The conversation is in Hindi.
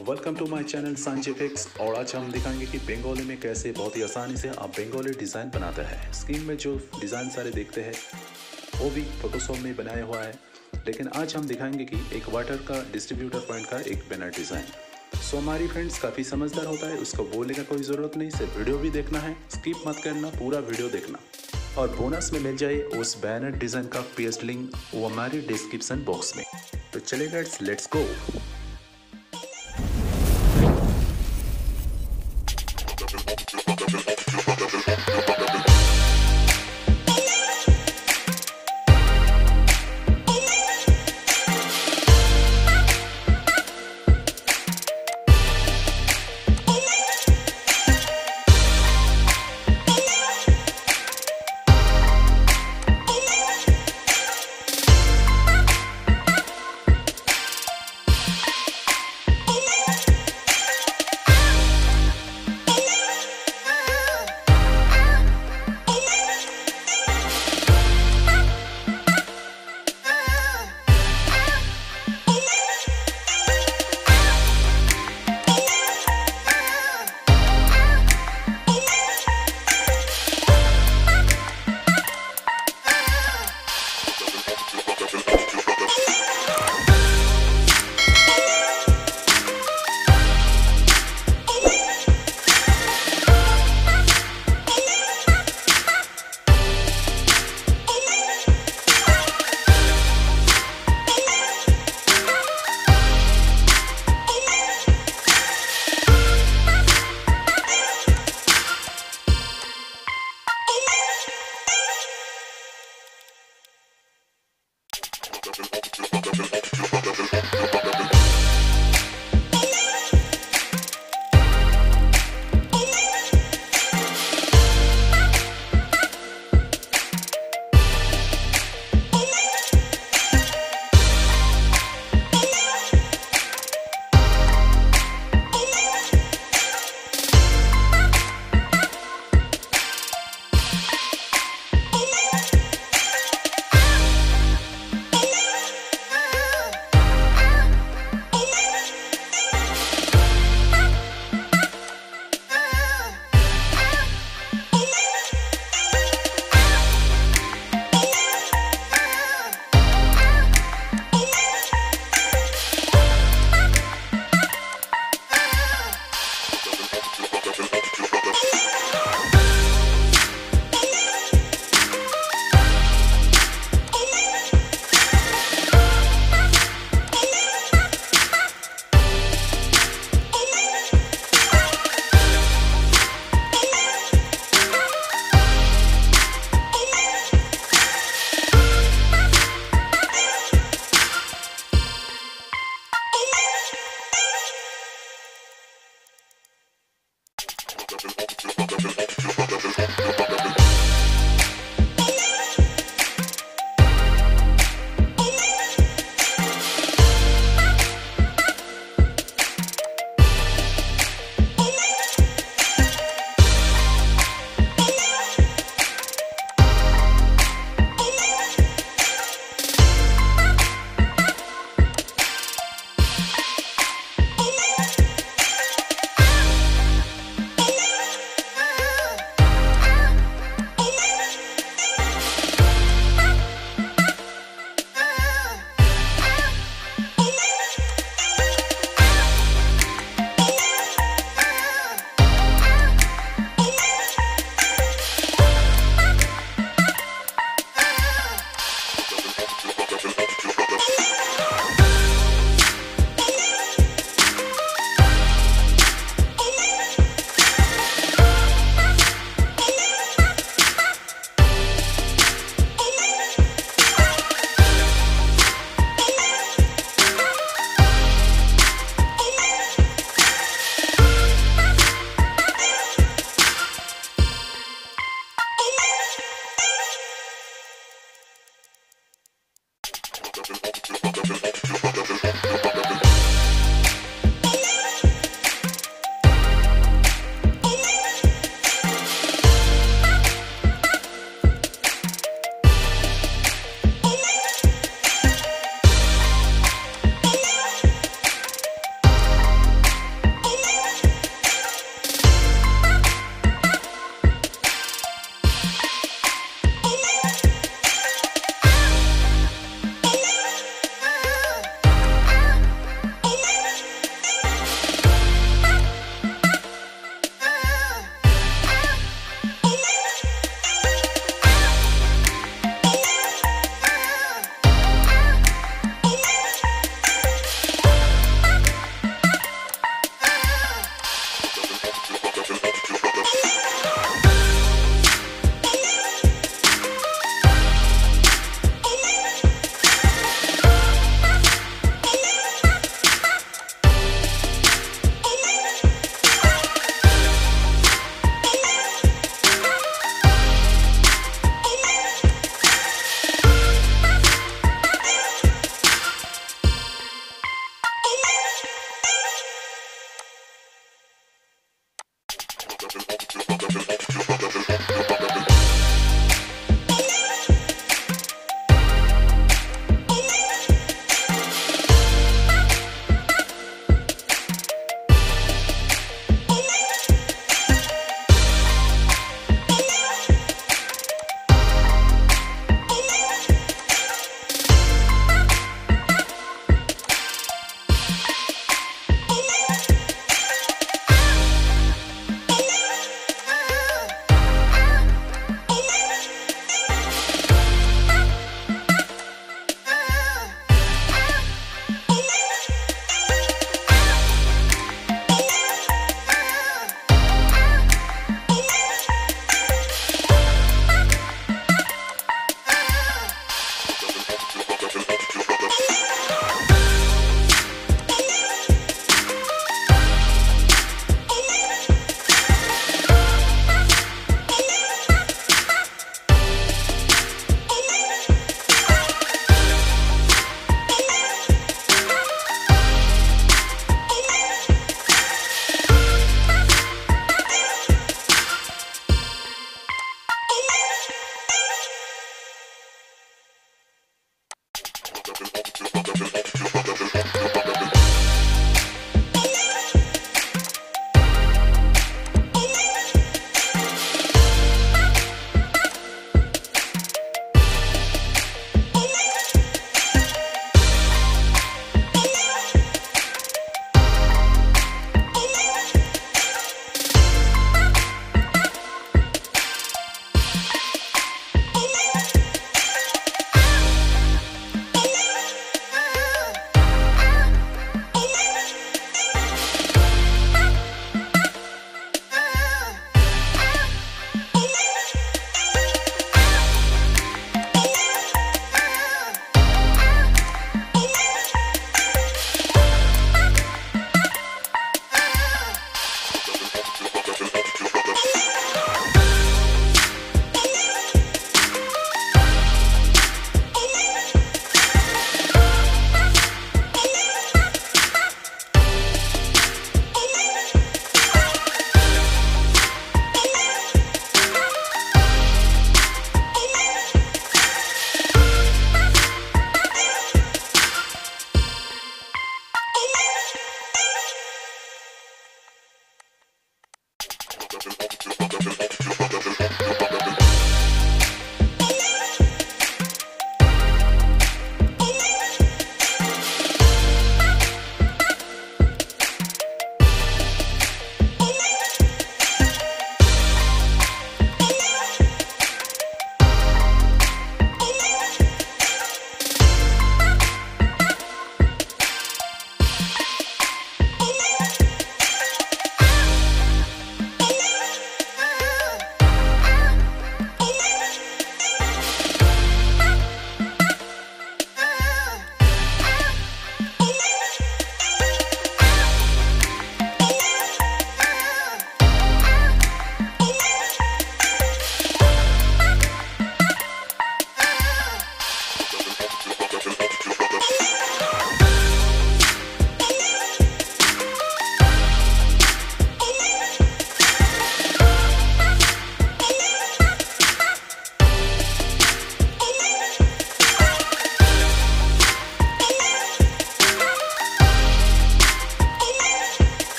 Welcome to my channel Sanjeev fix. और आज हम दिखाएंगे कि बंगाली में कैसे बहुत ही आसानी से आप बंगाली डिज़ाइन बनाते हैं। स्क्रीन में जो डिज़ाइन सारे देखते हैं वो भी फोटोशॉप में बनाया हुआ है, लेकिन आज हम दिखाएंगे कि एक वाटर का डिस्ट्रीब्यूटर पॉइंट का एक बैनर डिज़ाइन। सो हमारी फ्रेंड्स काफ़ी समझदार होता है, उसको बोलने का कोई ज़रूरत नहीं, सिर्फ वीडियो भी देखना है, स्किप मत करना, पूरा वीडियो देखना। और बोनस में मिल जाए उस बैनर डिज़ाइन का पेस्ट लिंक वो हमारे डिस्क्रिप्शन बॉक्स में। तो चलिए गाइस लेट्स गो।